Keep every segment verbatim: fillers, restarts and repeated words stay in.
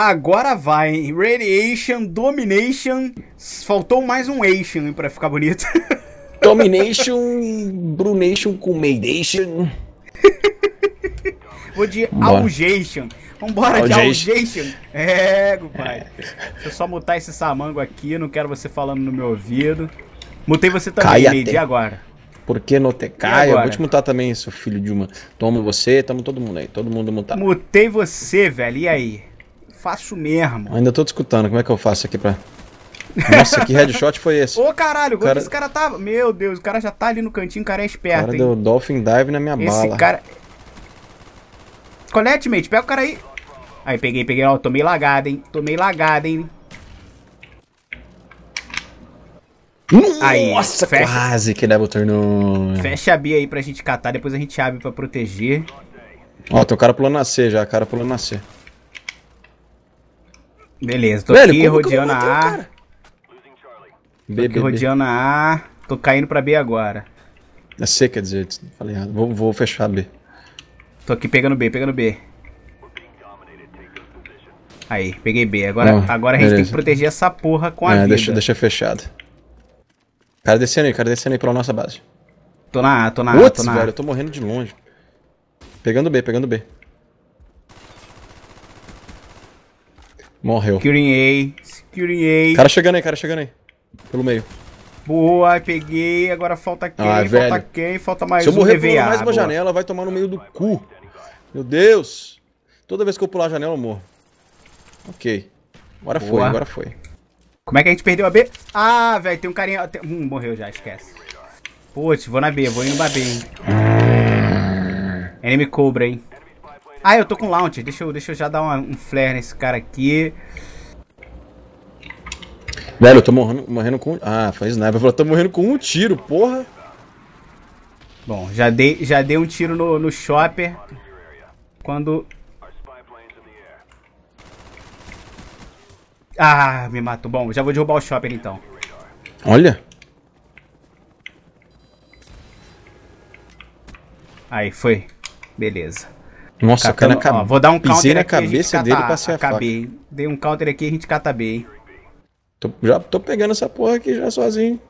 Agora vai, hein? Radiation, Domination. Faltou mais um Ation pra ficar bonito. Domination, Brunation com Maidation. Vou de Augation. Vambora de Augation. É, compadre. Deixa eu só mutar esse samango aqui. Não quero você falando no meu ouvido. Mutei você também, Neide, agora. Por que não te caia? Eu vou te mutar também, seu filho de uma. Toma você, tamo todo mundo aí. Todo mundo mutado. Mutei você, velho. E aí? Faço mesmo. Ainda tô te escutando. Como é que eu faço aqui pra... Nossa, que headshot foi esse? Ô, caralho. O cara... Esse cara tá... Meu Deus, o cara já tá ali no cantinho. O cara é esperto, cara, hein? Deu Dolphin Dive na minha esse bala. Esse cara... Qual é, teammate? Pega o cara aí. Aí, peguei, peguei. Ó, tomei lagada, hein? Tomei lagada, hein? Aí, nossa, fecha. Quase que leva o turno. Fecha a B aí pra gente catar, depois a gente abre pra proteger. Ó, tem o cara pulando na C já, o cara pulando na C. Beleza, tô velho, aqui rodeando a A. Cara? Tô B, aqui B, rodeando B. a A, tô caindo pra B agora. É C, quer dizer, falei errado, vou, vou fechar a B. Tô aqui pegando B, pegando B. Aí, peguei B, agora, ah, agora a gente beleza. Tem que proteger essa porra com a é, vida. Deixa, deixa fechado. Cara descendo aí, cara descendo aí pela nossa base. Tô na A, tô na A, Uts, tô na A. velho, eu tô morrendo de longe. Pegando B, pegando B. Morreu. Securing A, securing A. Cara chegando aí, cara chegando aí. Pelo meio. Boa, peguei, agora falta quem, ah, falta velho. quem, falta mais um. Se eu morrer pulando mais uma boa. janela, vai tomar no meio do cu. Meu Deus. Toda vez que eu pular a janela eu morro. Ok. Agora boa. foi, agora foi. Como é que a gente perdeu a B? Ah, velho, tem um carinha... Tem... Hum, morreu já, esquece. Putz, vou na B, vou indo pra B, hein. Enemy Cobra, hein. Ah, eu tô com launcher. Deixa eu, deixa eu já dar uma, um flare nesse cara aqui. Velho, eu tô morrendo, morrendo com... Ah, foi sniper. Eu falei, tô morrendo com um tiro, porra. Bom, já dei, já dei um tiro no, no Chopper. Quando... Ah, me matou. Bom, já vou derrubar o Chopper então. Olha. Aí, foi. Beleza. Nossa, cara, ca... vou dar um counter na aqui, cabeça a dele pra ser a faca. Dei um counter aqui e a gente cata B, hein. Tô, já tô pegando essa porra aqui já sozinho.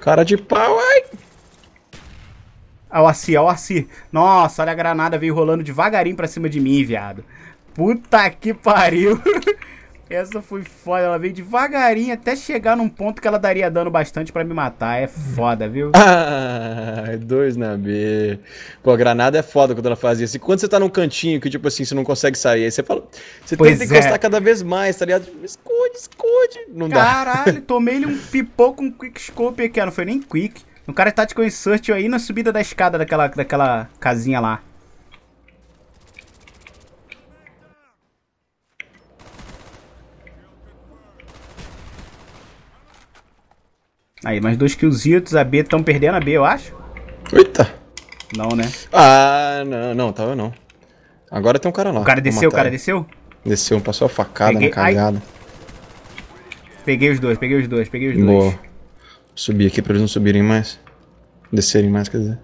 Cara de pau, ai. Olha o Assi, olha o Assi. Nossa, olha a granada, veio rolando devagarinho pra cima de mim, viado. Puta que pariu. Essa foi foda, ela veio devagarinho até chegar num ponto que ela daria dano bastante pra me matar, é foda, viu? Ah, dois na B. Pô, a granada é foda quando ela fazia assim. Quando você tá num cantinho que tipo assim, você não consegue sair, aí você fala... Você pois tenta é. encostar cada vez mais, tá ligado? Esconde, esconde, não Caralho, dá. Caralho, tomei-lhe um pipô com um quick scope aqui, não foi nem quick. O cara tá de com insert aí na subida da escada daquela, daquela casinha lá. Aí, mais dois killzitos, a B, estão perdendo a B, eu acho. Eita! Não, né? Ah, não, não, tava não. Agora tem um cara lá. O cara desceu, o cara desceu? Desceu, passou a facada peguei, na cagada. Peguei os dois, peguei os dois, peguei os Boa. dois. Vou subir aqui pra eles não subirem mais. Descerem mais, quer dizer.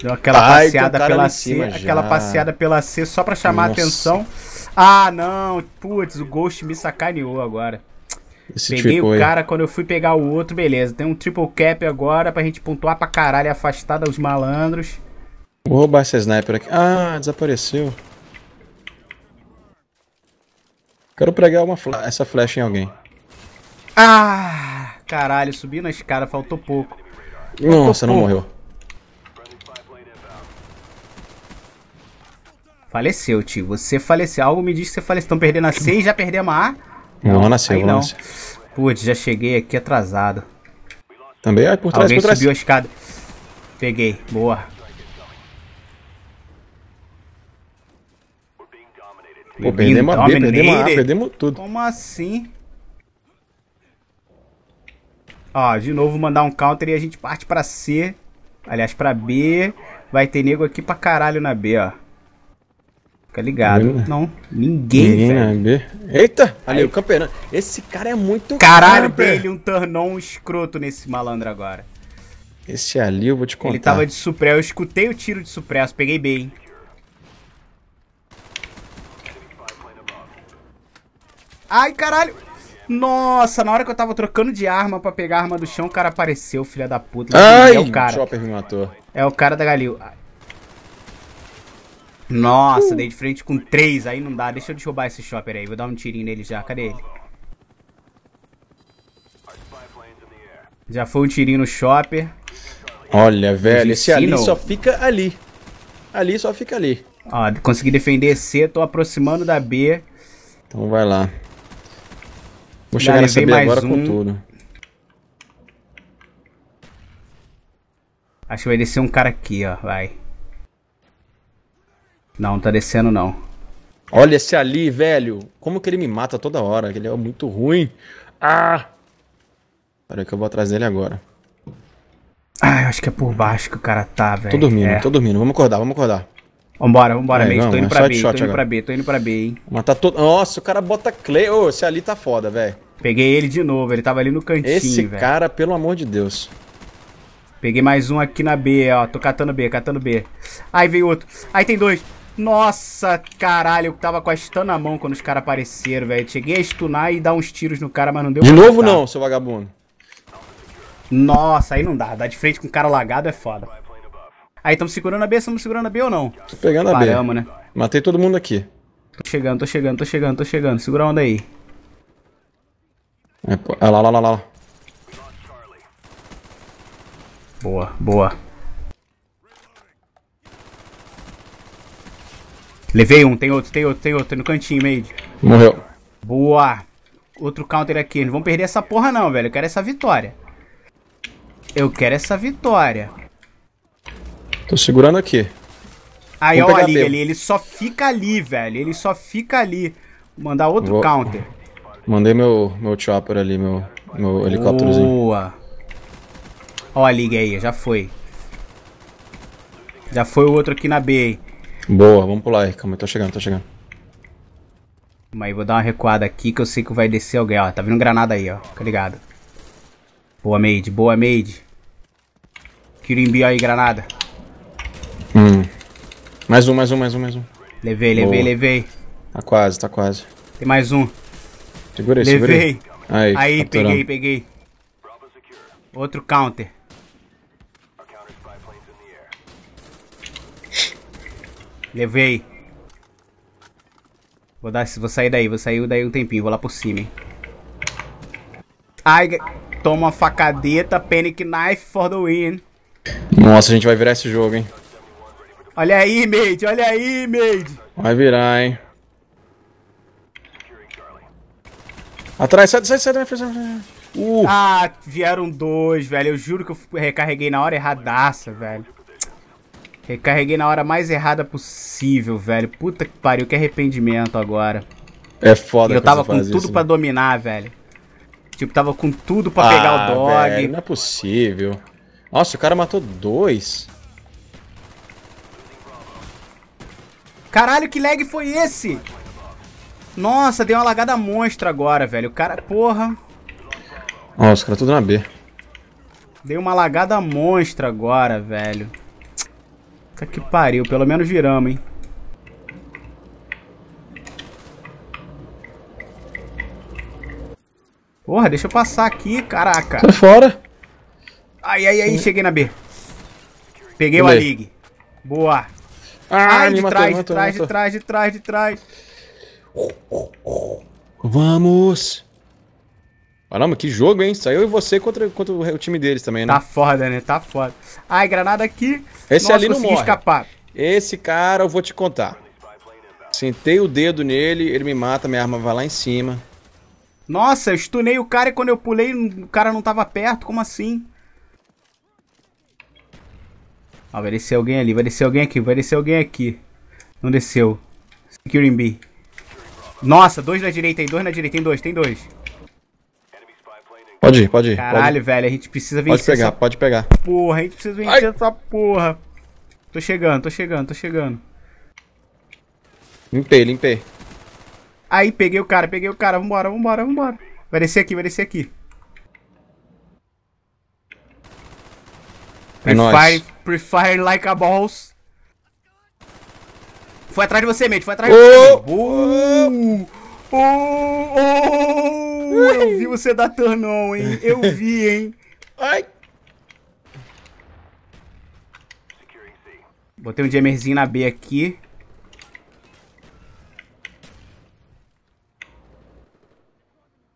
Deu aquela Ai, passeada pela C, aquela já. passeada pela C só pra chamar Nossa. a atenção. Ah, não, putz, o Ghost me sacaneou agora. Esse Peguei o cara, aí. quando eu fui pegar o outro, beleza. Tem um triple cap agora pra gente pontuar pra caralho, afastar dos malandros. Vou roubar essa sniper aqui. Ah, desapareceu. Quero pregar uma fla essa flecha em alguém. Ah, caralho, subi na escada, faltou pouco. Faltou Nossa, pouco. não morreu. Faleceu, tio. Você faleceu. Algo me diz que você faleceu. Estão perdendo a C e já perdemos a A. Não, não nasceu, não. Nasceu. Putz, já cheguei aqui atrasado. Também é por trás, Alguém por trás. subiu a escada. Peguei, boa. Pô, perdemos a B, perdemos a A, perdemos tudo. Como assim? Ó, de novo mandar um counter e a gente parte pra C. Aliás, pra B. Vai ter nego aqui pra caralho na B, ó. Fica ligado. Não, ninguém, ninguém velho. É Eita, ali Aí. o campeão. Esse cara é muito... Caralho, dele um turn-on escroto nesse malandro agora. Esse ali eu vou te contar. Ele tava de supresso, eu escutei o tiro de supresso, peguei bem. Ai, caralho. Nossa, na hora que eu tava trocando de arma pra pegar a arma do chão, o cara apareceu, filha da puta. Ai, é o cara. O Chopper me matou. É o cara da Galil. Nossa, uh. dei de frente com três, aí não dá. Deixa eu derrubar esse Chopper aí, vou dar um tirinho nele já. Cadê ele? Já foi um tirinho no Chopper. Olha, velho, esse ali só fica ali. Ali só fica ali. Ó, consegui defender C, tô aproximando da B. Então vai lá. Vou chegar nessa B agora com tudo. Acho que vai descer um cara aqui, ó, vai. Não, não tá descendo não. Olha esse ali, velho. Como que ele me mata toda hora? Ele é muito ruim. Ah! Peraí que eu vou atrás dele agora. Ah, eu acho que é por baixo que o cara tá, velho. Tô dormindo, é. tô dormindo. Vamos acordar, vamos acordar. Vambora, vambora, Aí, mate. Vamos, tô indo pra é B, tô indo agora. pra B, tô indo pra B, hein. Matar todo... Nossa, o cara bota clay. Ô, oh, esse ali tá foda, velho. Peguei ele de novo, ele tava ali no cantinho, velho. Esse véio. cara, pelo amor de Deus. Peguei mais um aqui na B, ó. Tô catando B, catando B. Aí veio outro. Aí tem dois. Nossa, caralho, eu tava com a stun na mão quando os caras apareceram, velho. Cheguei a stunar e dar uns tiros no cara, mas não deu De novo matar. não, seu vagabundo. Nossa, aí não dá. Dar de frente com um cara lagado é foda. Aí, estamos segurando a B, estamos segurando a B ou não? Tô pegando a B. Paramos, né? Matei todo mundo aqui. Tô chegando, tô chegando, tô chegando, tô chegando. Segura a onda aí. É, pô. Ah, lá, lá, lá, lá. Boa, boa. Levei um, tem outro, tem outro, tem outro. Tem no cantinho, mate. Morreu. Boa. Outro counter aqui. Não vamos perder essa porra não, velho. Eu quero essa vitória. Eu quero essa vitória. Tô segurando aqui. Aí, ó, ali, ali, ele só fica ali, velho. Ele só fica ali. Vou mandar outro Vou... counter. Mandei meu, meu chopper ali, meu, meu helicópterozinho. Boa. Ó a liga aí, já foi. Já foi o outro aqui na B, hein. Boa, vamos pular aí. Calma, tô chegando, tô chegando. Mas vou dar uma recuada aqui que eu sei que vai descer alguém, ó. Tá vindo granada aí, ó. Fica ligado. Boa, made, boa, made. Quirimbi aí, granada. Hum. Mais um, mais um, mais um, mais um. Levei, levei, Boa. levei. Tá quase, tá quase. Tem mais um. Segurei, levei. segurei. Aí, aí peguei, peguei. Outro counter. Levei. Vou, dar, vou sair daí, vou sair daí um tempinho, vou lá por cima, hein. Ai, toma uma facadeta, panic knife for the win. Nossa, a gente vai virar esse jogo, hein. Olha aí, mate, olha aí, mate. Vai virar, hein. Atrás, sai, sai, sai. Uh. Ah, vieram dois, velho. Eu juro que eu recarreguei na hora erradaça, velho. Recarreguei na hora mais errada possível, velho. Puta que pariu, que arrependimento agora. É foda, velho. Eu tava com tudo pra dominar, velho. Tipo, tava com tudo pra pegar o dog. Velho, não é possível. Nossa, o cara matou dois. Caralho, que lag foi esse? Nossa, deu uma lagada monstra agora, velho. O cara, porra. Ó, os caras tudo na B. Deu uma lagada monstra agora, velho. Puta que pariu. Pelo menos viramos, hein. Porra, deixa eu passar aqui, caraca. Sai fora. Ai, ai, ai, cheguei na B. Peguei o A-League. Boa. Ah, Ai, de matou, trás, matou, de trás, matou. de trás, de trás, de trás. Vamos! Caramba, que jogo, hein? Saiu e você contra, contra o time deles também, né? Tá foda, né? Tá foda. Ai, granada aqui. Esse Nossa, ali não morre. Escapar. Esse cara, eu vou te contar. Sentei o dedo nele, ele me mata, minha arma vai lá em cima. Nossa, eu stunei o cara e quando eu pulei, o cara não tava perto. Como assim? Ah, vai descer alguém ali, vai descer alguém aqui, vai descer alguém aqui. Não desceu. Securing B. Nossa, dois na direita, tem dois na direita, tem dois, tem dois. Pode ir, pode ir. Caralho, pode. velho, a gente precisa vencer. Pode pegar, essa... pode pegar. Porra, a gente precisa vencer Ai. essa porra. Tô chegando, tô chegando, tô chegando. Limpei, limpei. Aí, peguei o cara, peguei o cara. Vambora, vambora, vambora. Vai descer aqui, vai descer aqui. É nóis. Prefire like a balls. Foi atrás de você, mate. Foi atrás oh, de você. Oh, Oh, oh, eu vi você dar turn on, hein? Eu vi, hein? Ai! Botei um jammerzinho na B aqui.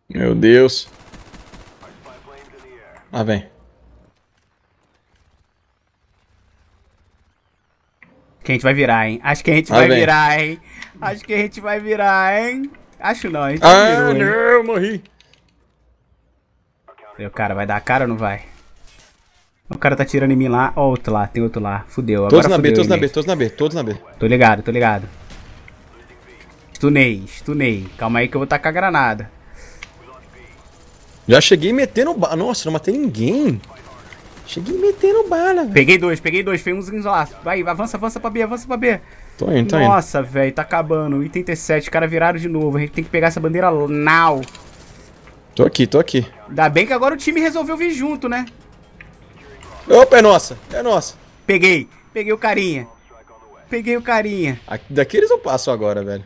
Meu Deus. Ah, vem. Que a gente vai virar, hein? Acho que a gente ah, vai bem. virar, hein? Acho que a gente vai virar, hein? Acho não, a gente ah, virou, não, hein? Eu morri. O cara vai dar a cara ou não vai? O cara tá tirando em mim lá. Ó, outro lá, tem outro lá. Fudeu. Todos Agora na B, todos na B, todos na B, todos na B. Tô ligado, tô ligado. Stunei, stunei. Calma aí que eu vou tacar a granada. Já cheguei metendo bala. Nossa, não matei ninguém. Cheguei metendo bala, velho. Peguei dois, peguei dois. Fez uns isolados. Vai, avança, avança pra B, avança pra B. Tô indo, tô indo. Nossa, velho, tá acabando. oitenta e sete, os caras viraram de novo. A gente tem que pegar essa bandeira now. Tô aqui, tô aqui. Ainda bem que agora o time resolveu vir junto, né? Opa, é nossa, é nossa. Peguei, peguei o carinha. Peguei o carinha. Daqui eles eu passo agora, velho.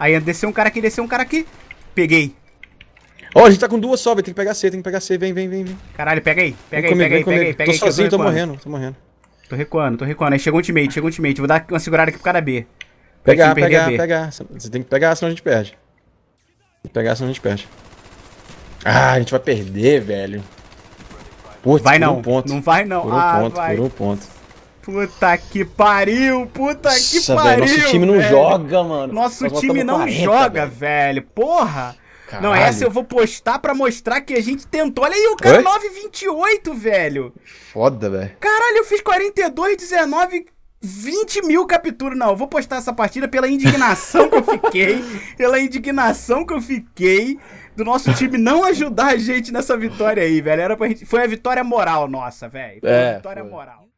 Aí desceu um cara aqui, desceu um cara aqui. Peguei. Ó, oh, a gente tá com duas só, velho. Tem que pegar C, tem que pegar C. Vem, vem, vem, vem. Caralho, pega aí, pega aí, comigo, pega aí, pega aí, pega aí. Tô sozinho, tô morrendo, tô morrendo. Tô recuando, tô recuando. Aí chegou um ultimate, chegou um ultimate. Vou dar uma segurada aqui pro cara B. Pegar, pegar, pegar. Você tem que pegar, senão a gente perde. Tem que pegar, senão a gente perde. Ah, a gente vai perder, velho. Putz, vai não, um ponto. Não vai não. Por um ah, ponto, vai. Por um ponto. Puta que pariu, puta que Nossa, pariu, velho. Nosso time não velho. joga, mano. Nosso Nós time não quarenta, joga, velho. velho. Porra. Caralho. Não, essa eu vou postar pra mostrar que a gente tentou. Olha aí o cara, nove vírgula vinte e oito, velho. Foda, velho. Caralho, eu fiz quarenta e dois, dezenove... vinte mil capturas, não, eu vou postar essa partida pela indignação que eu fiquei, pela indignação que eu fiquei do nosso time não ajudar a gente nessa vitória aí, velho, era pra gente, foi a vitória moral nossa, velho, foi a é, vitória foi. moral.